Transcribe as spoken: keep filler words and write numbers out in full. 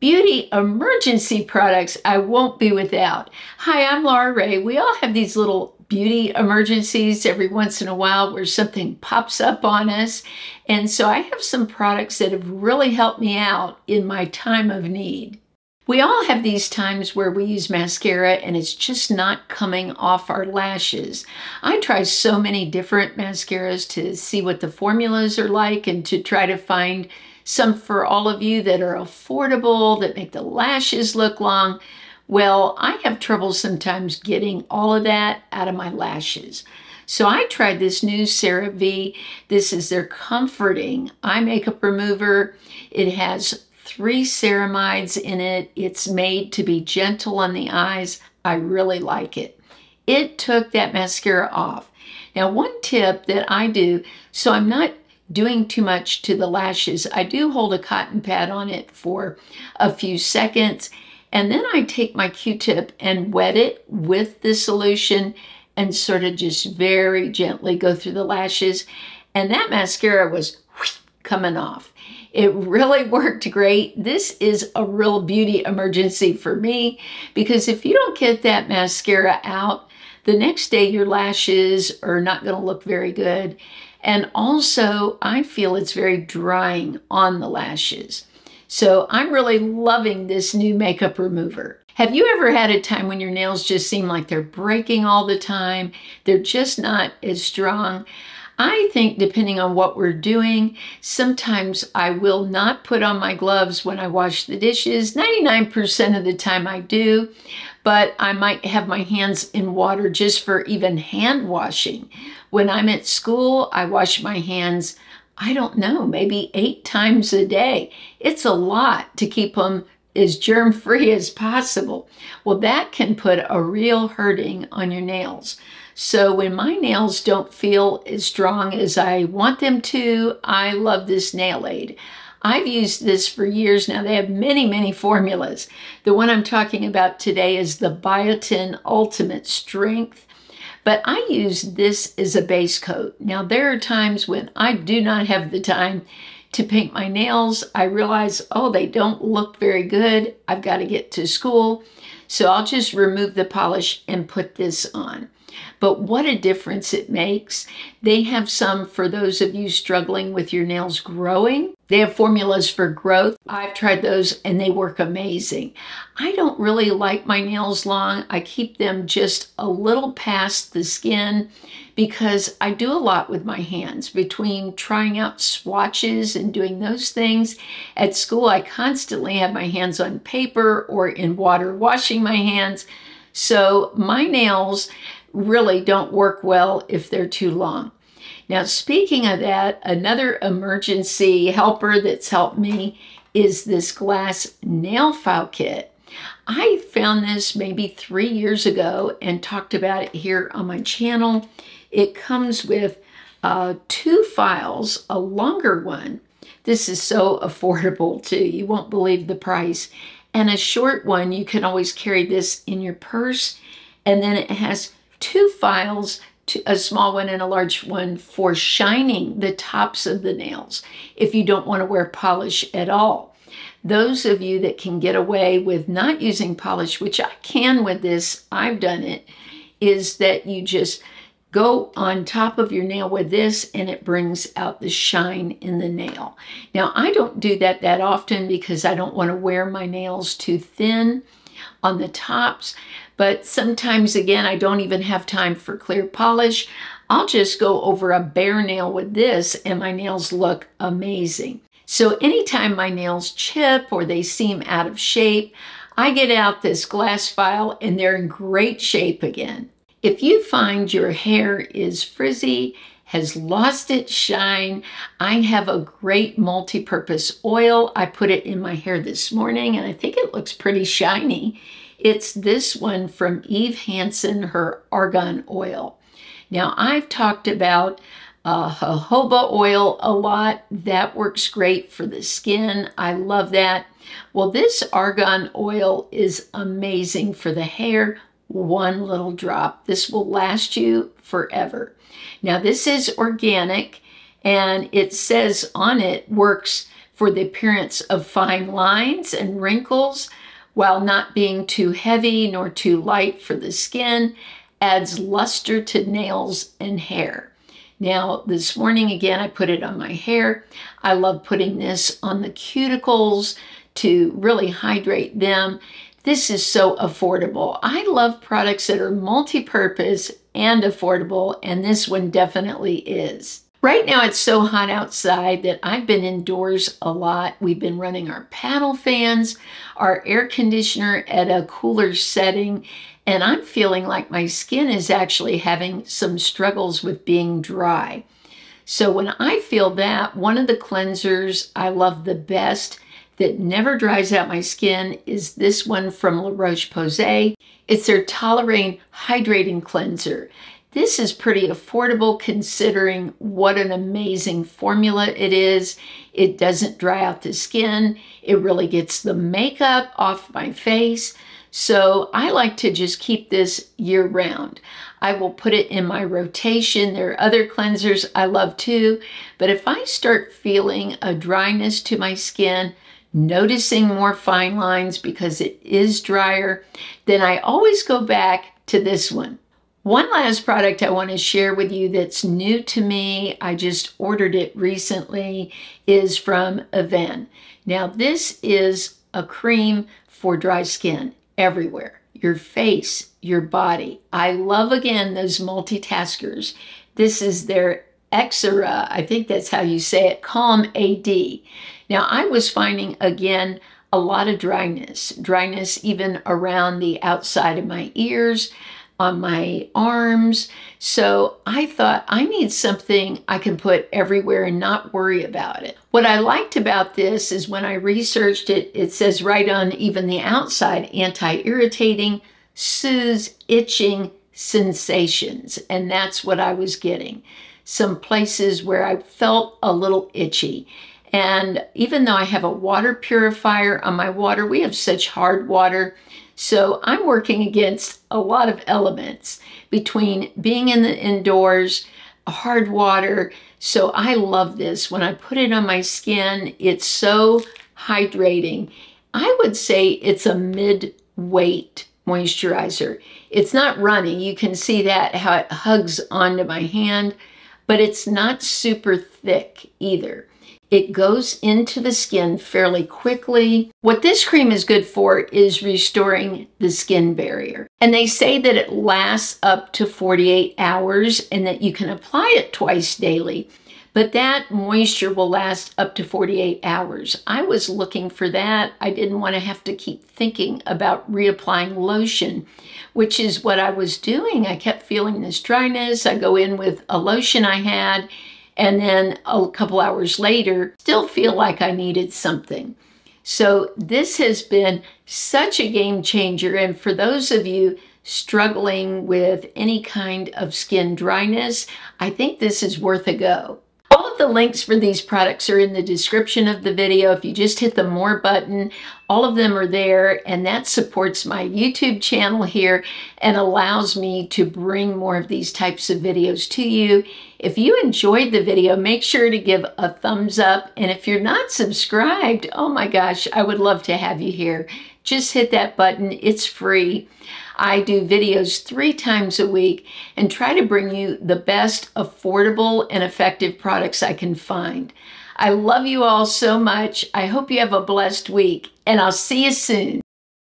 beauty emergency products I won't be without. Hi, I'm Laura Rae. We all have these little beauty emergencies every once in a while where something pops up on us. And so I have some products that have really helped me out in my time of need. We all have these times where we use mascara and it's just not coming off our lashes. I try so many different mascaras to see what the formulas are like and to try to find some for all of you that are affordable, that make the lashes look long. Well, I have trouble sometimes getting all of that out of my lashes. So I tried this new CeraVe. This is their Comforting Eye Makeup Remover. It has three ceramides in it. It's made to be gentle on the eyes. I really like it. It took that mascara off. Now, one tip that I do, so I'm not doing too much to the lashes, I do hold a cotton pad on it for a few seconds, and then I take my Q-tip and wet it with the solution and sort of just very gently go through the lashes, and that mascara was whoosh, coming off. It really worked great. This is a real beauty emergency for me, because if you don't get that mascara out, the next day your lashes are not going to look very good. And also, I feel it's very drying on the lashes. So I'm really loving this new makeup remover. Have you ever had a time when your nails just seem like they're breaking all the time? They're just not as strong. I think depending on what we're doing, sometimes I will not put on my gloves when I wash the dishes. ninety-nine percent of the time I do, but I might have my hands in water just for even hand washing. When I'm at school, I wash my hands, I don't know, maybe eight times a day. It's a lot to keep them as germ-free as possible. Well, that can put a real hurting on your nails. So when my nails don't feel as strong as I want them to, I love this Nail Aid. I've used this for years now. They have many, many formulas. The one I'm talking about today is the Biotin Ultimate Strength, but I use this as a base coat. Now, there are times when I do not have the time to paint my nails. I realize, oh, they don't look very good. I've got to get to school. So I'll just remove the polish and put this on. But what a difference it makes. They have some for those of you struggling with your nails growing. They have formulas for growth. I've tried those and they work amazing. I don't really like my nails long. I keep them just a little past the skin because I do a lot with my hands. Between trying out swatches and doing those things, at school I constantly have my hands on paper or in water washing my hands. So my nails really don't work well if they're too long. Now, speaking of that, another emergency helper that's helped me is this glass nail file kit. I found this maybe three years ago and talked about it here on my channel. It comes with uh, two files, a longer one. This is so affordable too. You won't believe the price. And a short one, you can always carry this in your purse. And then it has two files, a small one and a large one, for shining the tops of the nails if you don't want to wear polish at all. Those of you that can get away with not using polish, which I can with this, I've done it, is that you just go on top of your nail with this and it brings out the shine in the nail. Now, I don't do that that often because I don't want to wear my nails too thin on the tops, but sometimes, again, I don't even have time for clear polish. I'll just go over a bare nail with this and my nails look amazing. So anytime my nails chip or they seem out of shape, I get out this glass file and they're in great shape again. If you find your hair is frizzy, has lost its shine, I have a great multi-purpose oil. I put it in my hair this morning and I think it looks pretty shiny. It's this one from Eve Hansen, her Argan oil. Now, I've talked about uh, jojoba oil a lot. That works great for the skin. I love that. Well, this Argan oil is amazing for the hair. One little drop. This will last you forever. Now, this is organic and it says on it works for the appearance of fine lines and wrinkles, while not being too heavy nor too light for the skin, adds luster to nails and hair. Now, this morning, again, I put it on my hair. I love putting this on the cuticles to really hydrate them. This is so affordable. I love products that are multi-purpose and affordable, and this one definitely is. Right now, it's so hot outside that I've been indoors a lot. We've been running our paddle fans, our air conditioner at a cooler setting, and I'm feeling like my skin is actually having some struggles with being dry. So when I feel that, one of the cleansers I love the best that never dries out my skin is this one from La Roche-Posay. It's their Toleriane Hydrating Cleanser. This is pretty affordable considering what an amazing formula it is. It doesn't dry out the skin. It really gets the makeup off my face. So I like to just keep this year round. I will put it in my rotation. There are other cleansers I love too, but if I start feeling a dryness to my skin, noticing more fine lines because it is drier, then I always go back to this one. One last product I want to share with you that's new to me, I just ordered it recently, is from Avène. Now this is a cream for dry skin everywhere, your face, your body. I love, again, those multitaskers. This is their Xera, I think that's how you say it, Calm A D. Now I was finding, again, a lot of dryness, dryness even around the outside of my ears, on my arms. So I thought I need something I can put everywhere and not worry about it. What I liked about this is when I researched it, it says right on even the outside, anti-irritating, soothes itching sensations. And that's what I was getting. Some places where I felt a little itchy. And even though I have a water purifier on my water, we have such hard water. So I'm working against a lot of elements between being in the indoors, hard water. So I love this. When I put it on my skin, it's so hydrating. I would say it's a mid-weight moisturizer. It's not runny. You can see that, how it hugs onto my hand, but it's not super thick either. It goes into the skin fairly quickly. What this cream is good for is restoring the skin barrier. And they say that it lasts up to forty-eight hours and that you can apply it twice daily, but that moisture will last up to forty-eight hours. I was looking for that. I didn't want to have to keep thinking about reapplying lotion, which is what I was doing. I kept feeling this dryness. I go in with a lotion I had, and then a couple hours later, still feel like I needed something. So this has been such a game changer. And for those of you struggling with any kind of skin dryness, I think this is worth a go. All of the links for these products are in the description of the video. If you just hit the more button, all of them are there, and that supports my YouTube channel here and allows me to bring more of these types of videos to you. If you enjoyed the video, make sure to give a thumbs up. And if you're not subscribed, oh my gosh, I would love to have you here. Just hit that button. It's free. I do videos three times a week and try to bring you the best affordable and effective products I can find. I love you all so much. I hope you have a blessed week, and I'll see you soon.